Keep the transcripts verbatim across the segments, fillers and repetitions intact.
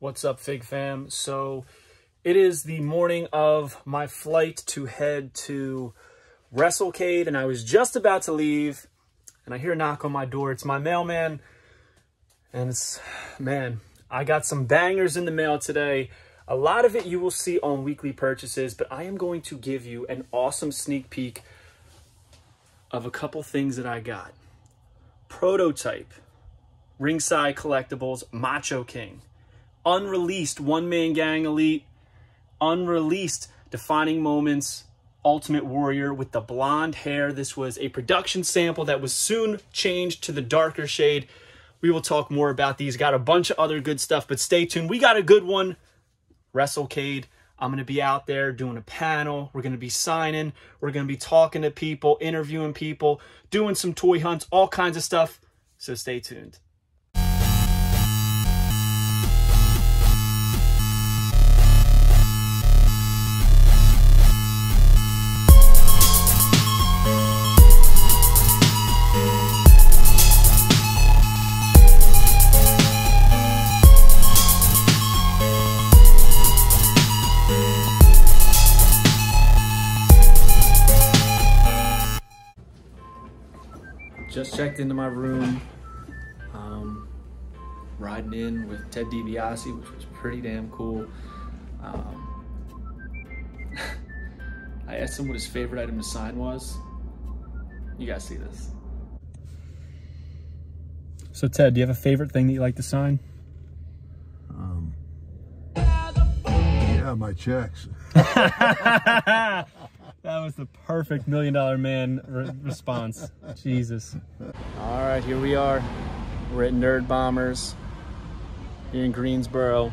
What's up, Fig Fam? So it is the morning of my flight to head to WrestleCade, and I was just about to leave, and I hear a knock on my door. It's my mailman, and it's, man, I got some bangers in the mail today. A lot of it you will see on weekly purchases, but I am going to give you an awesome sneak peek of a couple things that I got. Prototype, Ringside Collectibles, Macho King. Unreleased One-Man Gang Elite, unreleased Defining Moments Ultimate Warrior with the blonde hair. This was a production sample that was soon changed to the darker shade. We will talk more about these. Got a bunch of other good stuff, but stay tuned. We got a good one. WrestleCade. I'm going to be out there doing a panel. We're going to be signing. We're going to be talking to people, interviewing people, doing some toy hunts, all kinds of stuff. So stay tuned. Just checked into my room, um, riding in with Ted DiBiase, which was pretty damn cool. Um, I asked him what his favorite item to sign was. You guys see this. So Ted, do you have a favorite thing that you like to sign? Um, yeah, my checks. That was the perfect Million Dollar Man re response. Jesus. All right, here we are. We're at Nerd Bombers here in Greensboro.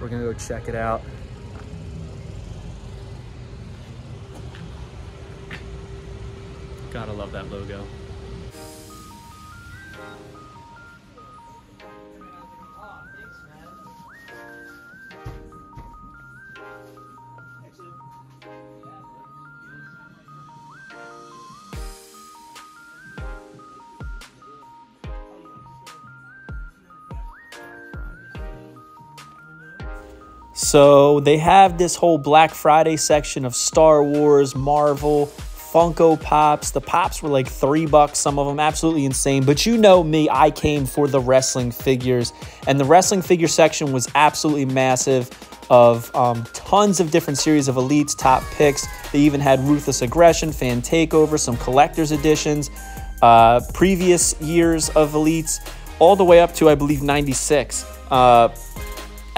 We're gonna go check it out. Gotta love that logo. So they have this whole Black Friday section of Star Wars, Marvel, Funko Pops. The Pops were like three bucks, some of them absolutely insane. But you know me, I came for the wrestling figures. And the wrestling figure section was absolutely massive of um, tons of different series of Elites, Top Picks. They even had Ruthless Aggression, Fan Takeover, some Collector's Editions, uh, previous years of Elites, all the way up to, I believe, ninety-six. Uh,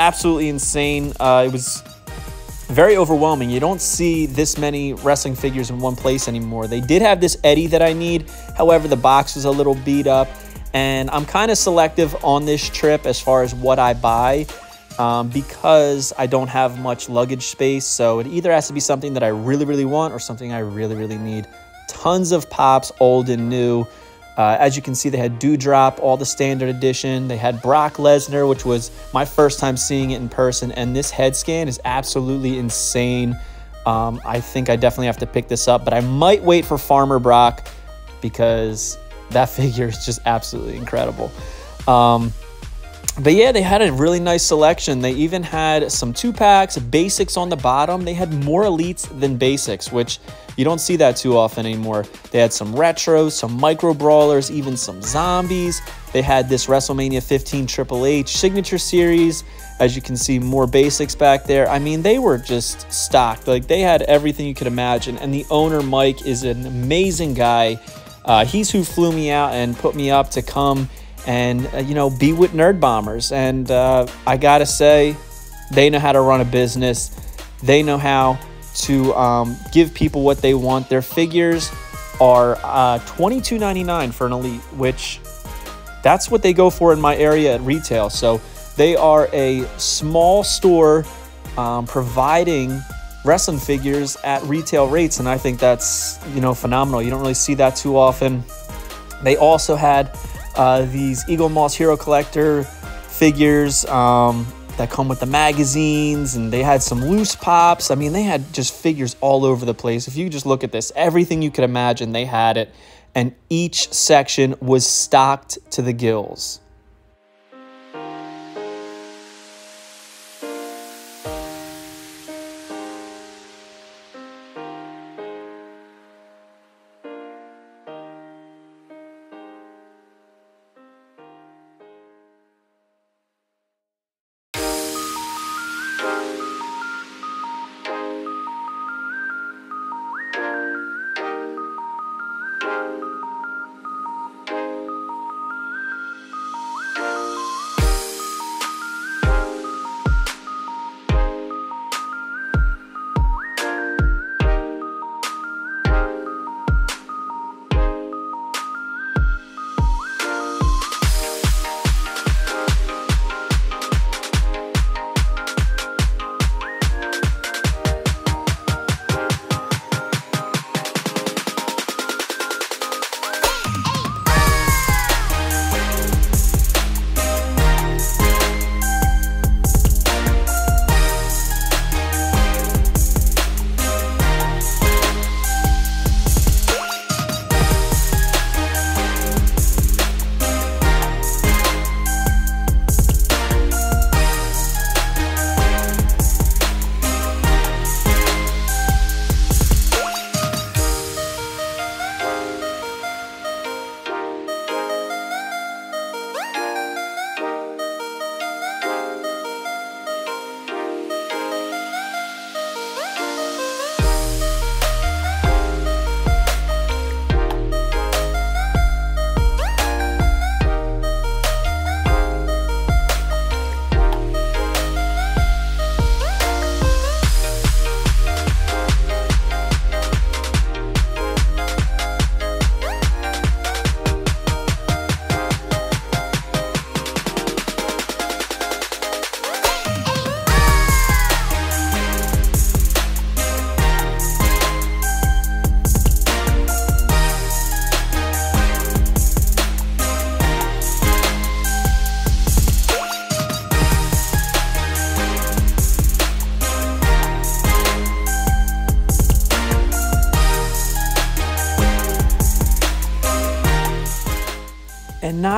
Absolutely insane. Uh, it was very overwhelming. You don't see this many wrestling figures in one place anymore. They did have this Eddie that I need. However, the box was a little beat up, and I'm kind of selective on this trip as far as what I buy um, because I don't have much luggage space. So it either has to be something that I really, really want or something I really, really need. Tons of Pops, old and new. Uh, as you can see, they had Dewdrop, all the standard edition. They had Brock Lesnar, which was my first time seeing it in person. And this head scan is absolutely insane. Um, I think I definitely have to pick this up, but I might wait for Farmer Brock because that figure is just absolutely incredible. Um, but yeah, they had a really nice selection. They even had some two packs, basics on the bottom. They had more Elites than basics, which you don't see that too often anymore. They had some retros, some micro brawlers, even some zombies. They had this WrestleMania fifteen Triple H signature series. As you can see, more basics back there. I mean, they were just stocked. Like, they had everything you could imagine. And the owner, Mike, is an amazing guy. Uh, he's who flew me out and put me up to come and, uh, you know, be with Nerd Bombers. And uh, I gotta say, they know how to run a business. They know how to um, give people what they want. Their figures are uh, twenty-two ninety-nine for an Elite, which that's what they go for in my area at retail. So they are a small store um, providing wrestling figures at retail rates, and I think that's, you know, phenomenal. You don't really see that too often. They also had uh, these EagleMoss Hero Collector figures, um, that come with the magazines, and they had some loose Pops. I mean, they had just figures all over the place. If you just look at this, everything you could imagine, they had it, and each section was stocked to the gills.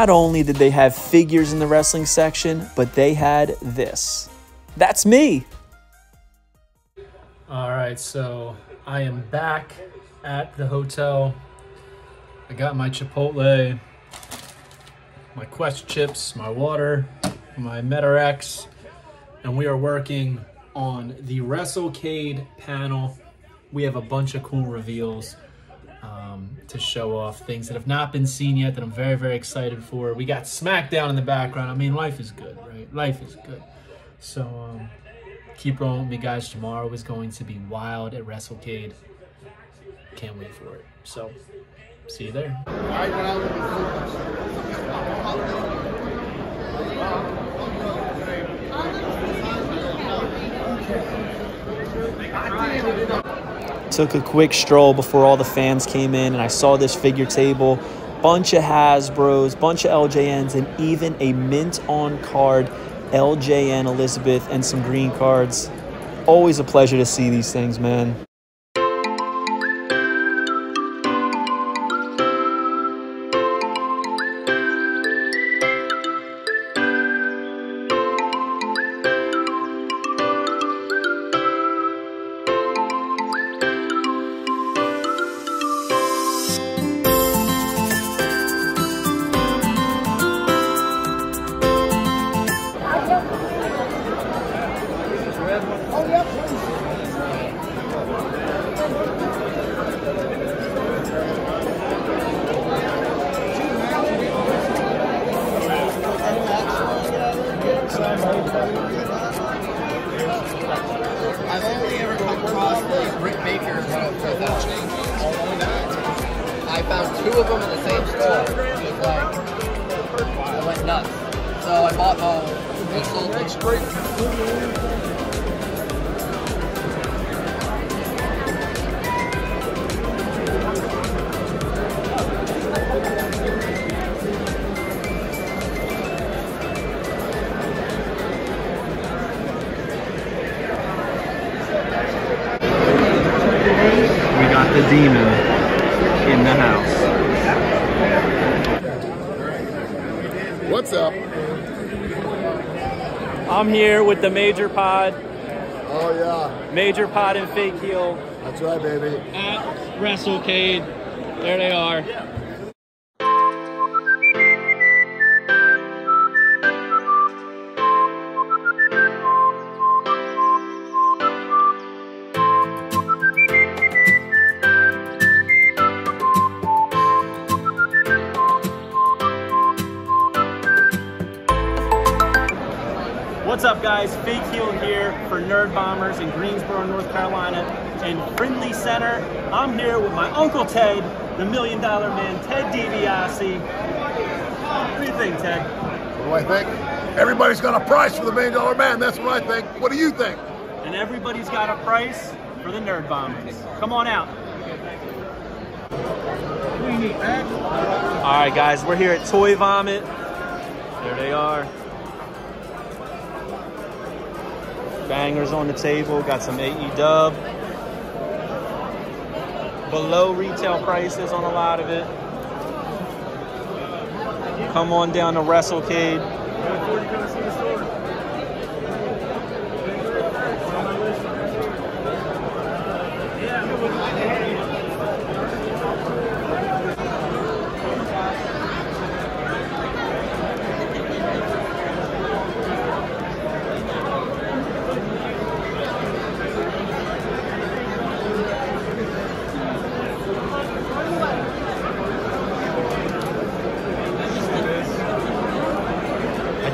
Not only did they have figures in the wrestling section, but they had this. That's me. All right, so I am back at the hotel. I got my Chipotle, my Quest chips, my water, my Metarex, and we are working on the WrestleCade panel. We have a bunch of cool reveals um, to show off, things that have not been seen yet that I'm very, very excited for. We got SmackDown in the background. I mean, life is good, right? Life is good. So um, keep rolling with me, guys. Tomorrow is going to be wild at WrestleCade. Can't wait for it. So see you there. All right. Took a quick stroll before all the fans came in, and I saw this figure table, bunch of Hasbros, bunch of L J Ns, and even a mint on card L J N Elizabeth and some green cards. Always a pleasure to see these things, man. I'm here with the Major Pod. Oh yeah. Major Pod and Fake Heel. That's right, baby. At WrestleCade. There they are. Yeah. What's up, guys? Fake Heel here for Nerd Bombers in Greensboro, North Carolina, and Friendly Center. I'm here with my Uncle Ted, the Million Dollar Man, Ted DiBiase. What do you think, Ted? What do I think? Everybody's got a price for the Million Dollar Man. That's what I think. What do you think? And everybody's got a price for the Nerd Bombers. Come on out. What do you need, man? All right, guys. We're here at Toy Vomit. There they are. Bangers on the table, got some A E W. Below retail prices on a lot of it. Come on down to WrestleCade.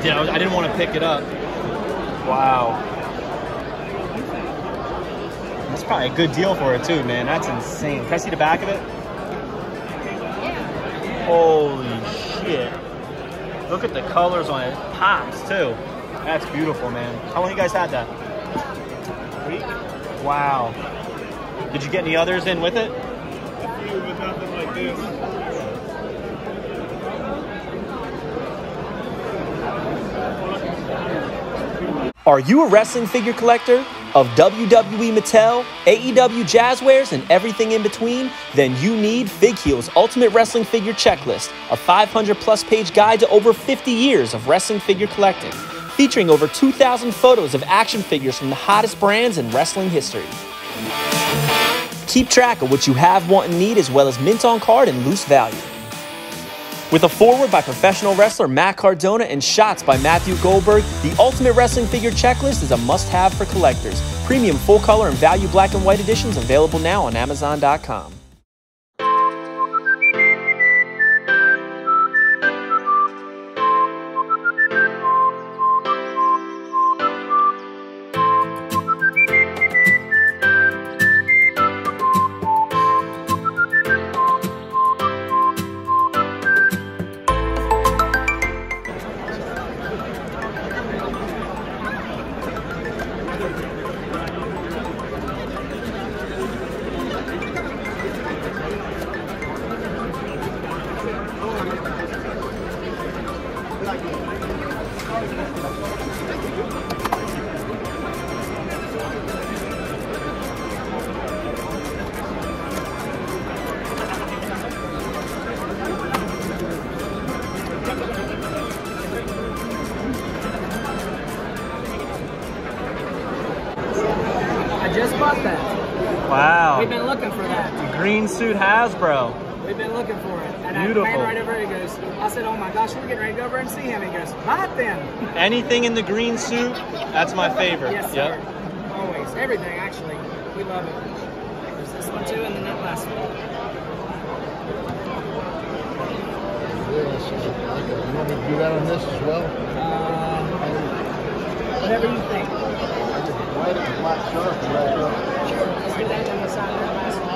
I didn't want to pick it up. Wow. That's probably a good deal for it too, man. That's insane. Can I see the back of it? Yeah. Holy shit. Look at the colors on it. It pops too. That's beautiful, man. How long you guys had that? A week. Wow. Did you get any others in with it? A few, but nothing like this. Are you a wrestling figure collector? of W W E Mattel, A E W Jazzwares, and everything in between, then you need Fig Heel's Ultimate Wrestling Figure Checklist, a five hundred plus page guide to over fifty years of wrestling figure collecting, featuring over two thousand photos of action figures from the hottest brands in wrestling history. Keep track of what you have, want, and need, as well as mint on card and loose value. With a foreword by professional wrestler Matt Cardona and shots by Matthew Goldberg, the Ultimate Wrestling Figure Checklist is a must-have for collectors. Premium full-color and value black and white editions available now on Amazon dot com. Green suit Hasbro. We've been looking for it. And beautiful. I ran right over and he goes, I said, oh my gosh, we're getting ready to go over and see him. He goes, right then. Anything in the green suit, that's my favorite. Yes, yep. Sir. Always. Everything, actually. We love it. There's this one too, and then that last one. You want me to do that on this as well? Uh, whatever you think. White and black shirt. Right there on the side of that last one.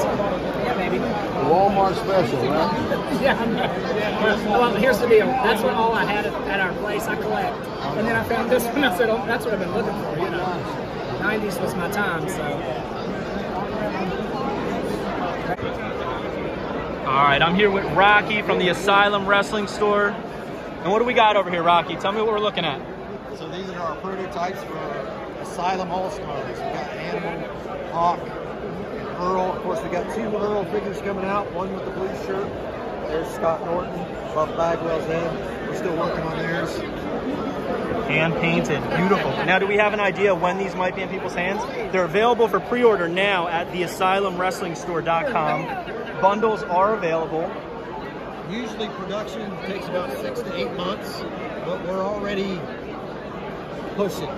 Yeah, baby. Walmart special, right? Yeah, I'm, yeah. Well, here's the deal. That's what all I had at, at our place. I collect, and then I found this one. I said, "Oh, that's what I've been looking for." You know, nineties was my time. So. All right, I'm here with Rocky from the Asylum Wrestling Store, and what do we got over here, Rocky? Tell me what we're looking at. So these are our prototypes for our Asylum All-Stars. We got Animal, Hawk. Earl. Of course, we got two Earl figures coming out, one with the blue shirt. There's Scott Norton, Buff Bagwell's head. We're still working on theirs. Hand-painted. Beautiful. Now, do we have an idea when these might be in people's hands? They're available for pre-order now at the asylum wrestling store dot com. Bundles are available. Usually production takes about six to eight months, but we're already pushing.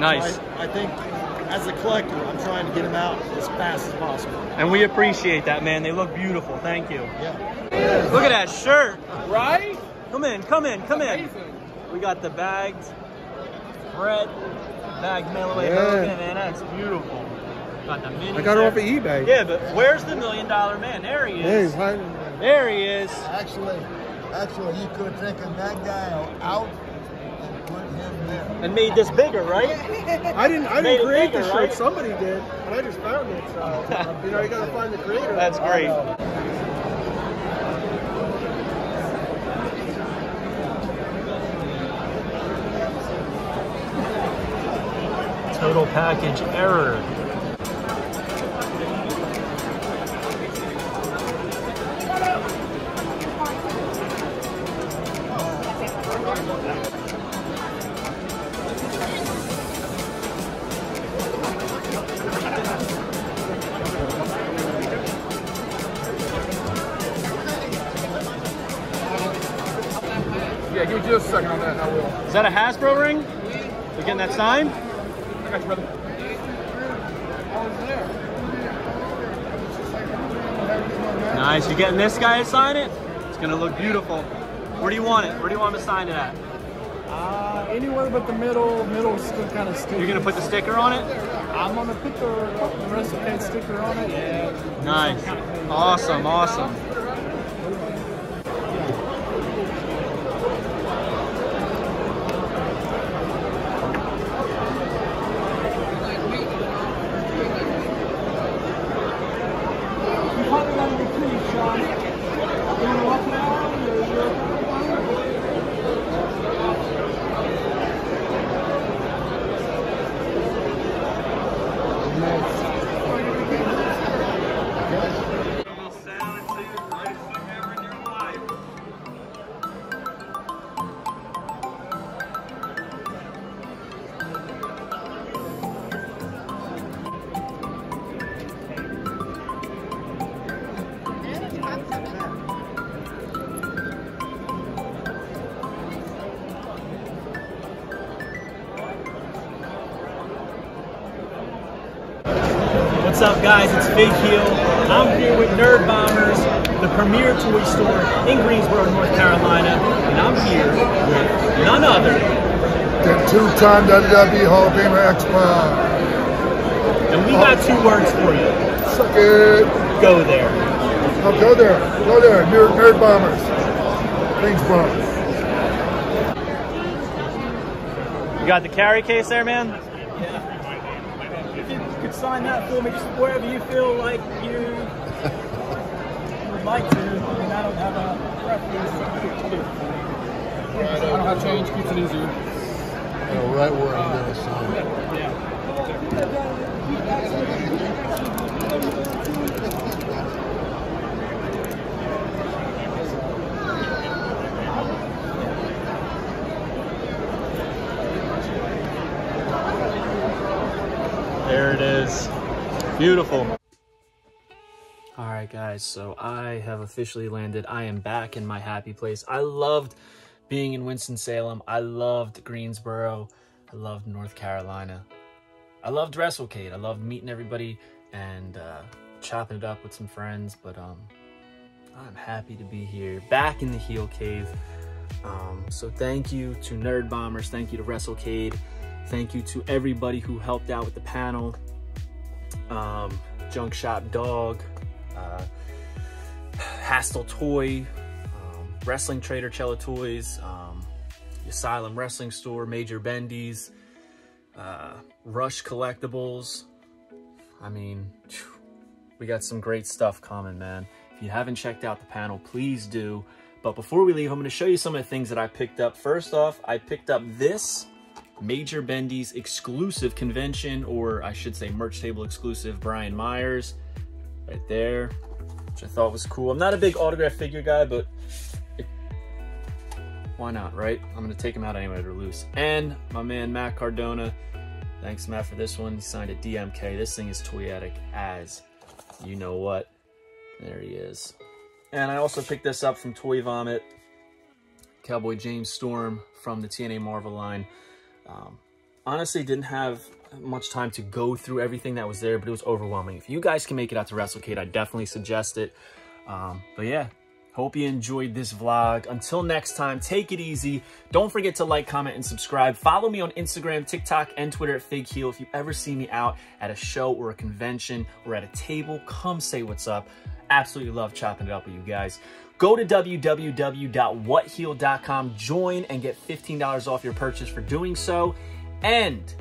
Nice. So I, I think... as a collector, I'm trying to get them out as fast as possible. And we appreciate that, man. They look beautiful. Thank you. Yeah. Look at that shirt. Right? Come in, come in, come Amazing. in. We got the bagged bread, bagged mail away. Yeah. Look at it, man. That's beautiful. Got the mini I got it off of eBay. Yeah, but where's the million dollar man? There he is. Hey, there he is. Actually, actually, you could have taken that guy out. And made this bigger, right? I didn't. I didn't create the shirt. Somebody did, but I just found it. So you know, you gotta find the creator. That's great. Total package error. Is that a Hasbro ring? Again, that sign? I got you, brother. Nice. You getting this guy to sign it? It's going to look beautiful. Where do you want it? Where do you want him to sign it at? Uh, anywhere but the middle. Middle is still kind of sticky. You're going to put the sticker on it? I'm going to put the, the WrestleCade sticker on it. Yeah. Nice. Awesome, awesome. What's up, guys? It's Big Heel. I'm here with Nerd Bombers, the premier toy store in Greensboro, North Carolina, and I'm here with none other than two-time W W E Hall of Famer X-Pac. And we got two words for you. Suck it. Go there. Oh, go there. Go there. Nerd, Nerd Bombers. Thanks, Bob. You got the carry case there, man? Yeah. If you could sign that for me, just wherever you feel like you would like to. I mean, I don't have a preference. All right, I don't have change. Keeps it easier. All right, where I'm going to sign it. Yeah. There it is. Beautiful. All right, guys, so I have officially landed. I am back in my happy place. I loved being in Winston-Salem. I loved Greensboro. I loved North Carolina. I loved WrestleCade. I loved meeting everybody and uh, chopping it up with some friends, but um, I'm happy to be here, back in the heel cave. Um, so thank you to Nerd Bombers. Thank you to WrestleCade. Thank you to everybody who helped out with the panel. Um, Junk Shop Dog, uh, Hastel Toy, um, Wrestling Trader Cello Toys, um, the Asylum Wrestling Store, Major Bendy's, Uh, Rush Collectibles. I mean, phew, we got some great stuff coming, man. If you haven't checked out the panel, please do. But before we leave, I'm going to show you some of the things that I picked up. First off, I picked up this Major Bendy's exclusive convention, or I should say merch table exclusive, Brian Myers, right there, which I thought was cool. I'm not a big autograph figure guy, but why not, right? I'm gonna take him out anyway, they're loose. And my man, Matt Cardona. Thanks, Matt, for this one. He signed a D M K. This thing is toyetic as you know what. There he is. And I also picked this up from Toy Vomit. Cowboy James Storm from the T N A Marvel line. Um, honestly, didn't have much time to go through everything that was there, but it was overwhelming. If you guys can make it out to WrestleCade, I definitely suggest it. Um, but yeah. Hope you enjoyed this vlog. Until next time, take it easy. Don't forget to like, comment, and subscribe. Follow me on Instagram, TikTok, and Twitter at Fig Heel. If you ever see me out at a show or a convention or at a table, come say what's up. Absolutely love chopping it up with you guys. Go to w w w dot what heel dot com, join, and get fifteen dollars off your purchase for doing so. And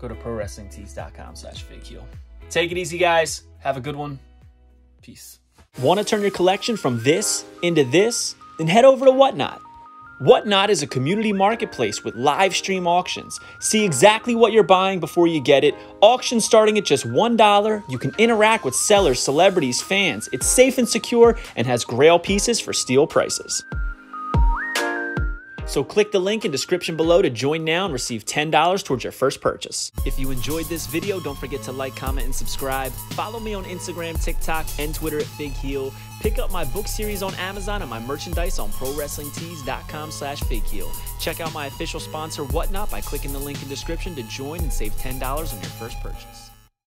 go to pro wrestling tees dot com slash fig heel. Take it easy, guys. Have a good one. Peace. Want to turn your collection from this into this? Then head over to Whatnot. Whatnot is a community marketplace with live stream auctions. See exactly what you're buying before you get it. Auctions starting at just one dollar. You can interact with sellers, celebrities, fans. It's safe and secure and has grail pieces for steal prices. So click the link in description below to join now and receive ten dollars towards your first purchase. If you enjoyed this video, don't forget to like, comment, and subscribe. Follow me on Instagram, TikTok, and Twitter at Fig Heel. Pick up my book series on Amazon and my merchandise on pro wrestling tees dot com slash fig heel. Check out my official sponsor, Whatnot, by clicking the link in description to join and save ten dollars on your first purchase.